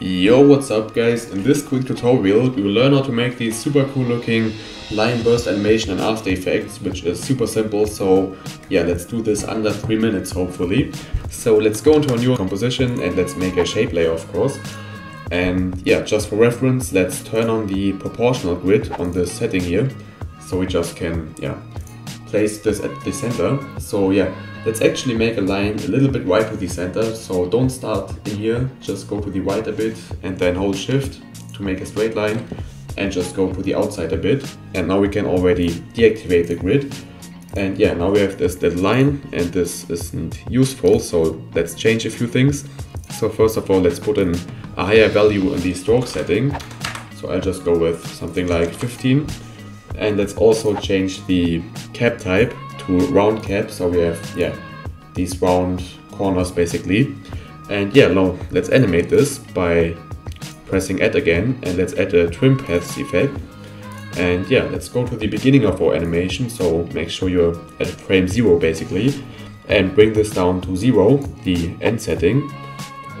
Yo, what's up guys? In this quick tutorial we will learn how to make the super cool looking line burst animation in After Effects, which is super simple, so yeah, let's do this under 3 minutes hopefully. So let's go into a new composition and let's make a shape layer of course. And yeah, just for reference, let's turn on the proportional grid on this setting here, so we just can place this at the center. So yeah, let's actually make a line a little bit right to the center, so don't start in here, just go to the right a bit and then hold shift to make a straight line and just go to the outside a bit. And now we can already deactivate the grid, and yeah, now we have this dead line and this isn't useful, so let's change a few things. So first of all, let's put in a higher value in the stroke setting, so I'll just go with something like 15. And let's also change the cap type to round cap, so we have these round corners basically. And yeah, now let's animate this by pressing add again, and let's add a trim paths effect. And yeah, let's go to the beginning of our animation, so make sure you're at frame 0 basically, and bring this down to 0, the end setting,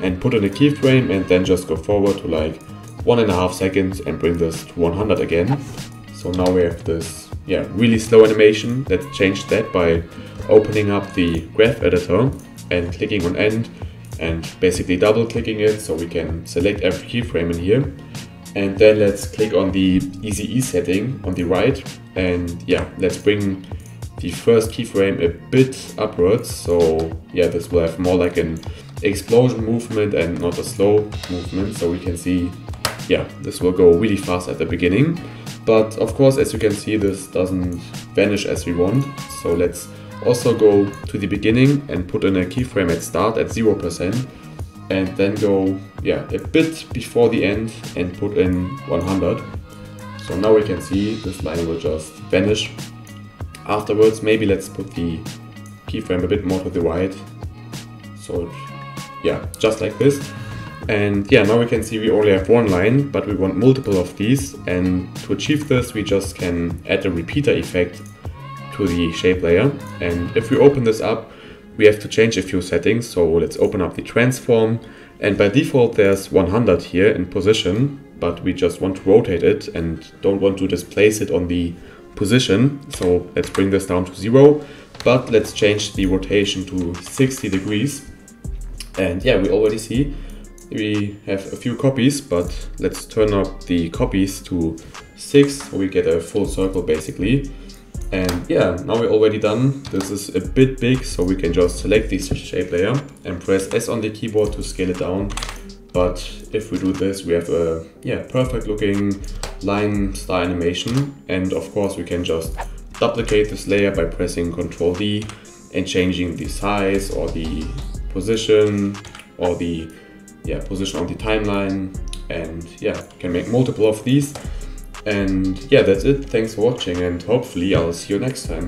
and put in a keyframe and then just go forward to like 1.5 seconds and bring this to 100 again. So now we have this really slow animation. Let's change that by opening up the graph editor and clicking on end and basically double clicking it, so we can select every keyframe in here. And then let's click on the ECE setting on the right, and yeah, let's bring the first keyframe a bit upwards, so yeah, this will have more like an explosion movement and not a slow movement, so we can see this will go really fast at the beginning. But of course, as you can see, this doesn't vanish as we want. So let's also go to the beginning and put in a keyframe at start at 0%. And then go a bit before the end and put in 100. So now we can see this line will just vanish. Afterwards, maybe let's put the keyframe a bit more to the right. So yeah, just like this. And yeah, now we can see we only have one line, but we want multiple of these, and to achieve this we just can add a repeater effect to the shape layer. And if we open this up, we have to change a few settings, so let's open up the transform, and by default there's 100 here in position, but we just want to rotate it and don't want to displace it on the position, so let's bring this down to 0, but let's change the rotation to 60 degrees. And yeah, we already see we have a few copies, but let's turn up the copies to 6, so we get a full circle basically. And yeah, now we're already done. This is a bit big, so we can just select this shape layer and press S on the keyboard to scale it down. But if we do this, we have a perfect looking line star animation. And of course we can just duplicate this layer by pressing Ctrl D and changing the size or the position or the position on the timeline. And yeah, can make multiple of these. And yeah, that's it. Thanks for watching, and hopefully I'll see you next time.